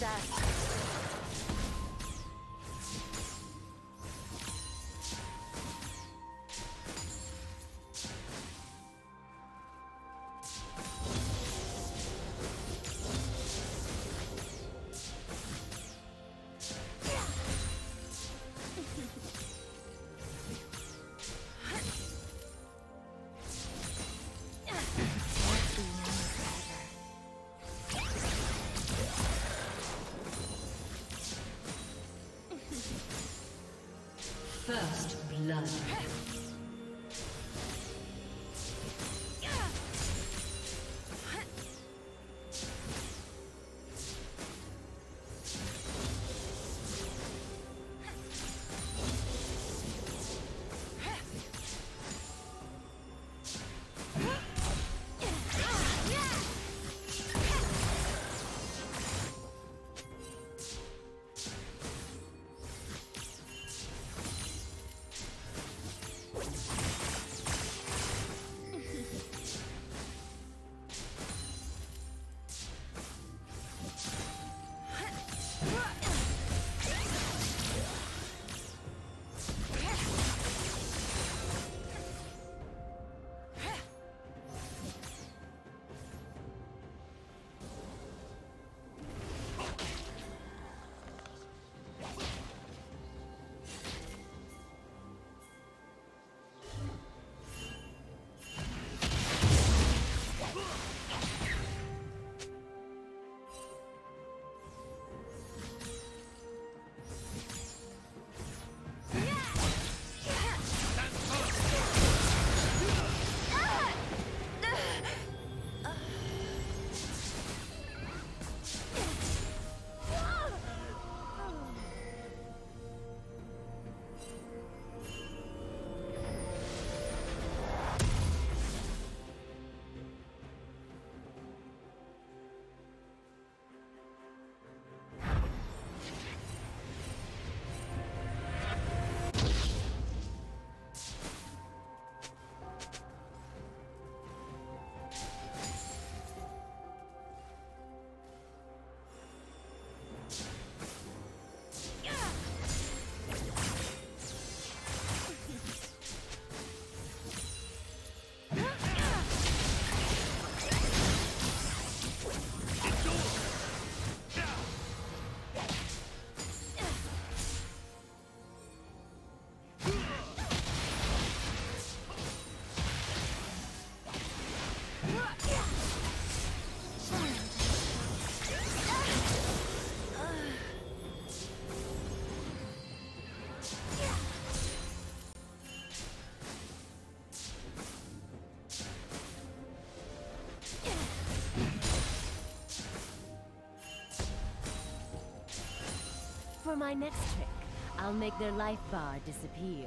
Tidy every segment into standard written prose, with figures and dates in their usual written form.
guard us. First blood. For my next trick, I'll make their life bar disappear.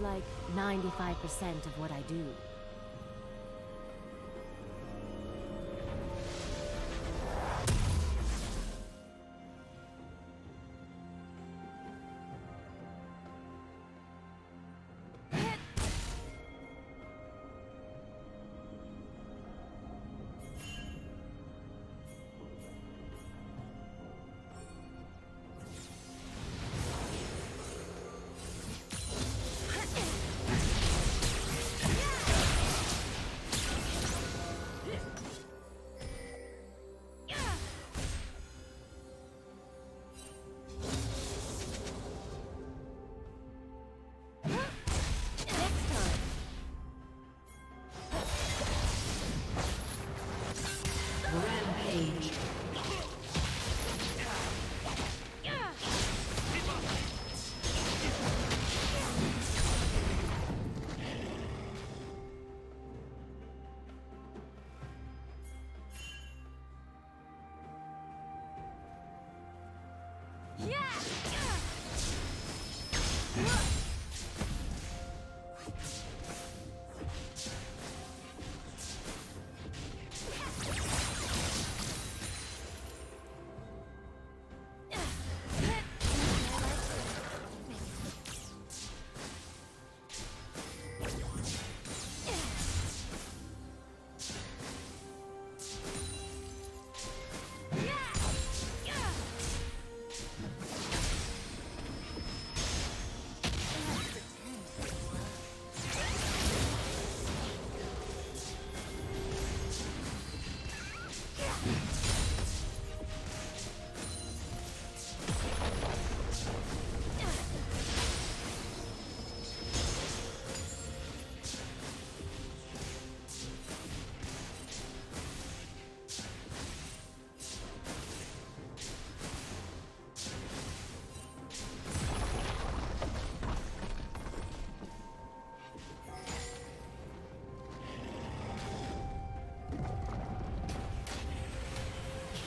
is like 95% of what I do.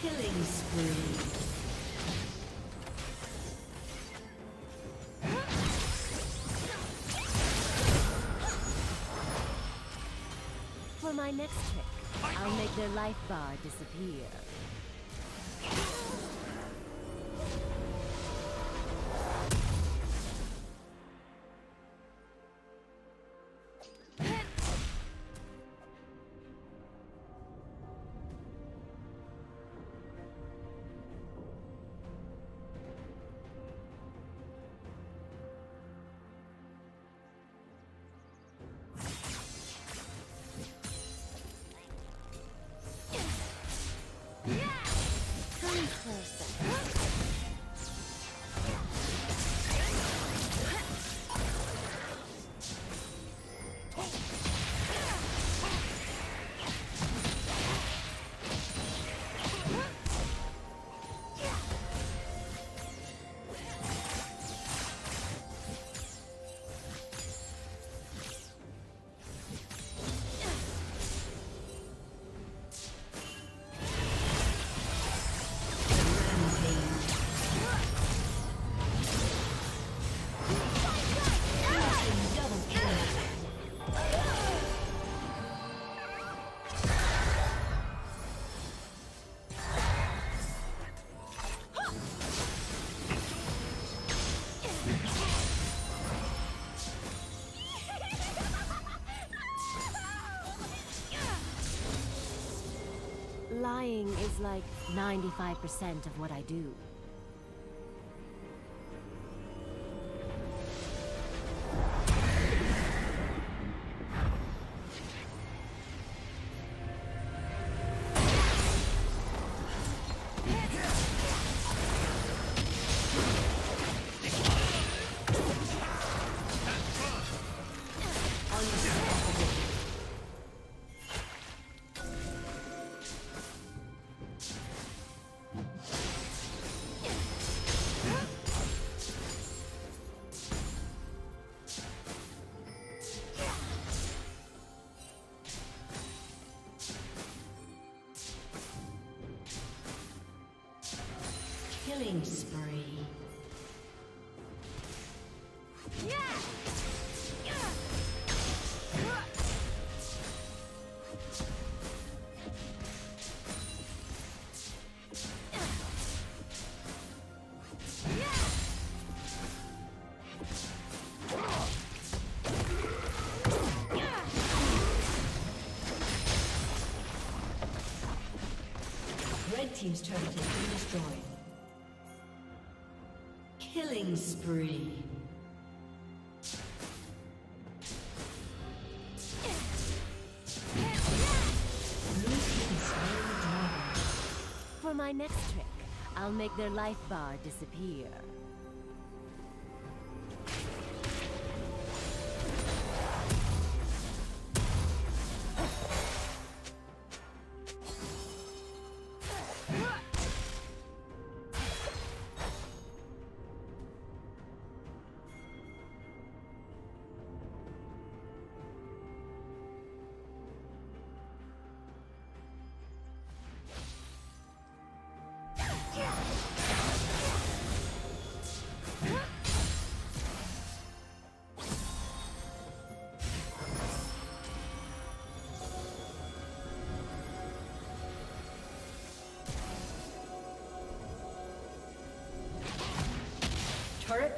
Killing spree. For my next trick, I'll make their life bar disappear. Lying is like 95% of what I do. Killing spree. Yeah! team's turret has been destroyed. Killing spree. For my next trick, I'll make their life bar disappear. Turret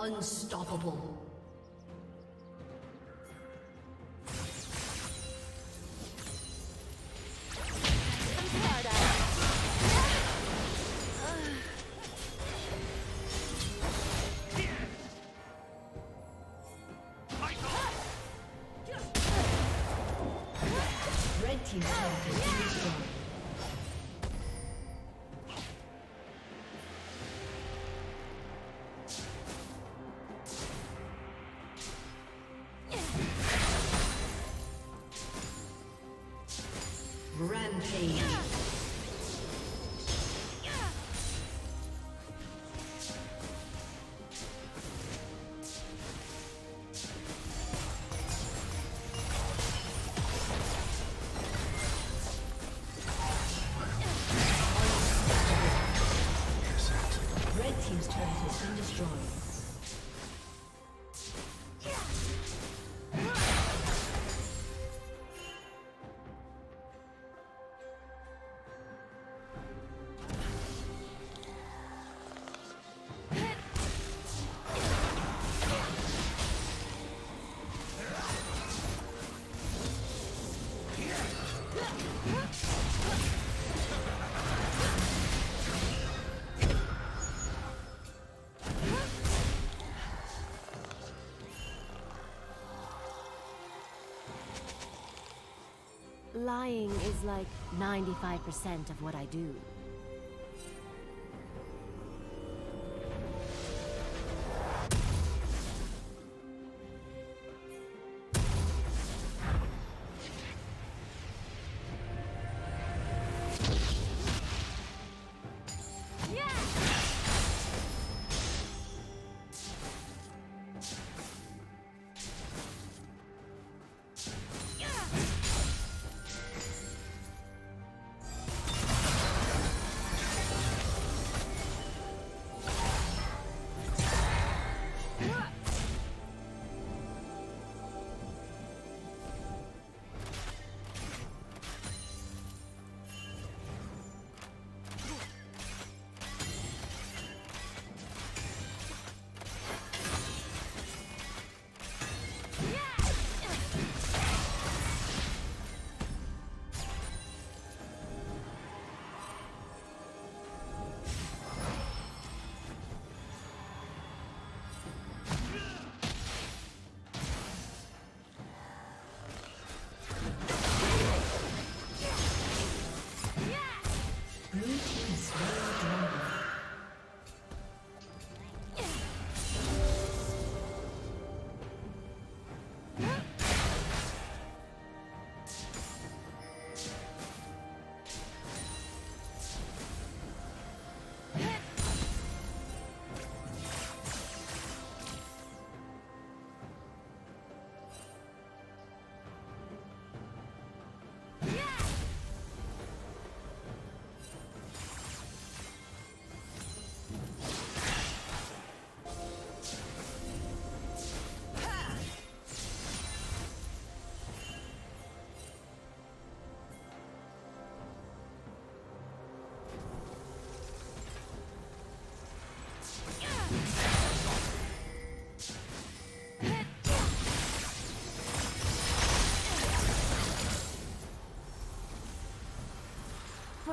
Unstoppable. Red team's turret. Lying is like 95% of what I do.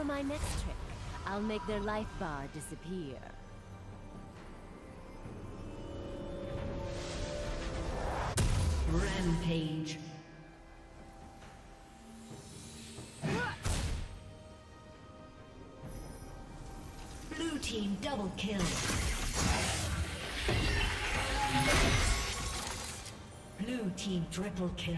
my next trick. I'll make their life bar disappear. Rampage. Blue team double kill. Blue team triple kill.